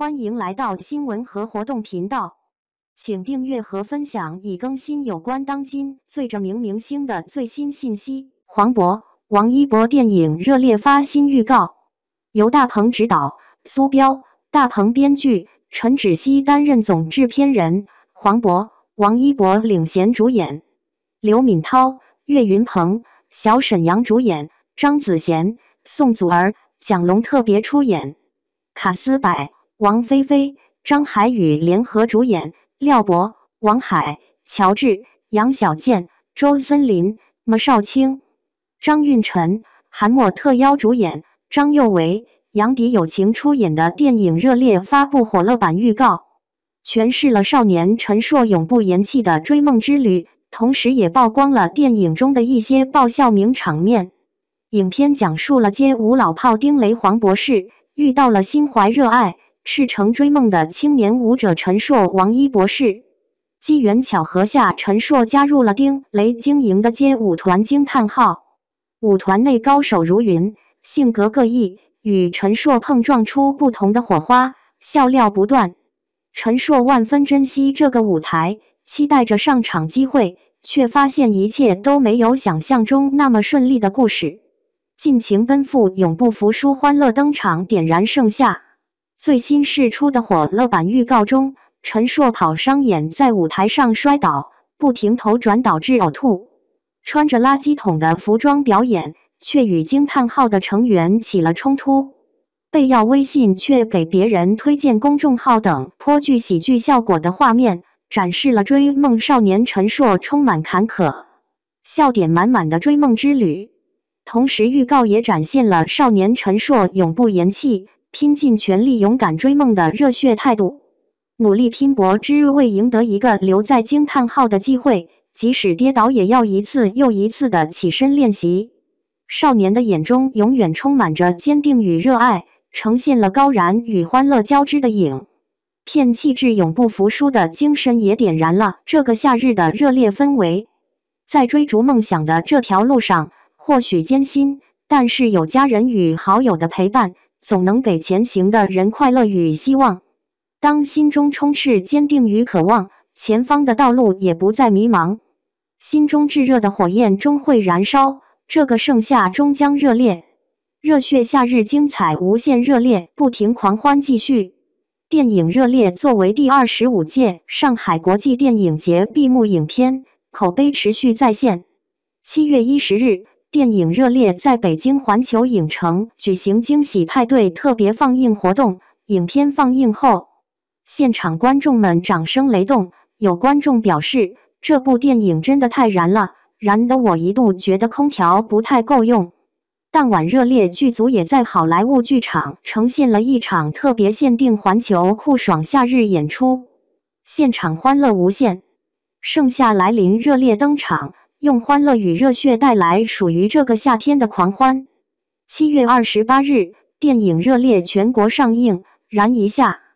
欢迎来到新闻和活动频道，请订阅和分享以更新有关当今最著名明星的最新信息。黄渤、王一博电影热烈发新预告，由大鹏执导，苏彪、大鹏编剧，陈芷溪担任总制片人，黄渤、王一博领衔主演，刘敏涛、岳云鹏、小沈阳主演，张子贤、宋祖儿、蒋龙特别出演，卡斯柏、王菲菲、张海宇联合主演，廖博、王海、乔治、杨小健、周森林、马少卿、张运晨、韩默特邀主演，张佑维、杨迪友情出演的电影热烈发布火热版预告，诠释了少年陈硕永不言弃的追梦之旅，同时也曝光了电影中的一些爆笑名场面。影片讲述了街舞老炮丁雷黄博士遇到了心怀热爱赤诚追梦的青年舞者陈硕王一博士，机缘巧合下，陈硕加入了丁雷经营的街舞团惊叹号。舞团内高手如云，性格各异，与陈硕碰撞出不同的火花，笑料不断。陈硕万分珍惜这个舞台，期待着上场机会，却发现一切都没有想象中那么顺利的故事。尽情奔赴，永不服输，欢乐登场，点燃盛夏。最新释出的火热版预告中，陈硕跑商演在舞台上摔倒，不停头转导致呕吐，穿着垃圾桶的服装表演，却与惊叹号的成员起了冲突，被要微信却给别人推荐公众号等颇具喜剧效果的画面，展示了追梦少年陈硕充满坎坷、笑点满满的追梦之旅。同时预告也展现了少年陈硕永不言弃，拼尽全力勇敢追梦的热血态度，努力拼搏只为赢得一个留在惊叹号的机会，即使跌倒也要一次又一次的起身练习。少年的眼中永远充满着坚定与热爱，呈现了高燃与欢乐交织的影片气质，永不服输的精神也点燃了这个夏日的热烈氛围。在追逐梦想的这条路上，或许艰辛，但是有家人与好友的陪伴，总能给前行的人快乐与希望。当心中充斥坚定与渴望，前方的道路也不再迷茫。心中炙热的火焰终会燃烧，这个盛夏终将热烈。热血夏日精彩无限，热烈不停，狂欢继续。电影热烈作为第25届上海国际电影节闭幕影片，口碑持续再现。7月10日，电影热烈在北京环球影城举行惊喜派对特别放映活动，影片放映后，现场观众们掌声雷动，有观众表示，这部电影真的太燃了，燃得我一度觉得空调不太够用。当晚热烈剧组也在好莱坞剧场呈现了一场特别限定环球酷爽夏日演出，现场欢乐无限。盛夏来临，热烈登场，用欢乐与热血带来属于这个夏天的狂欢。7月28日，电影热烈全国上映，燃一下。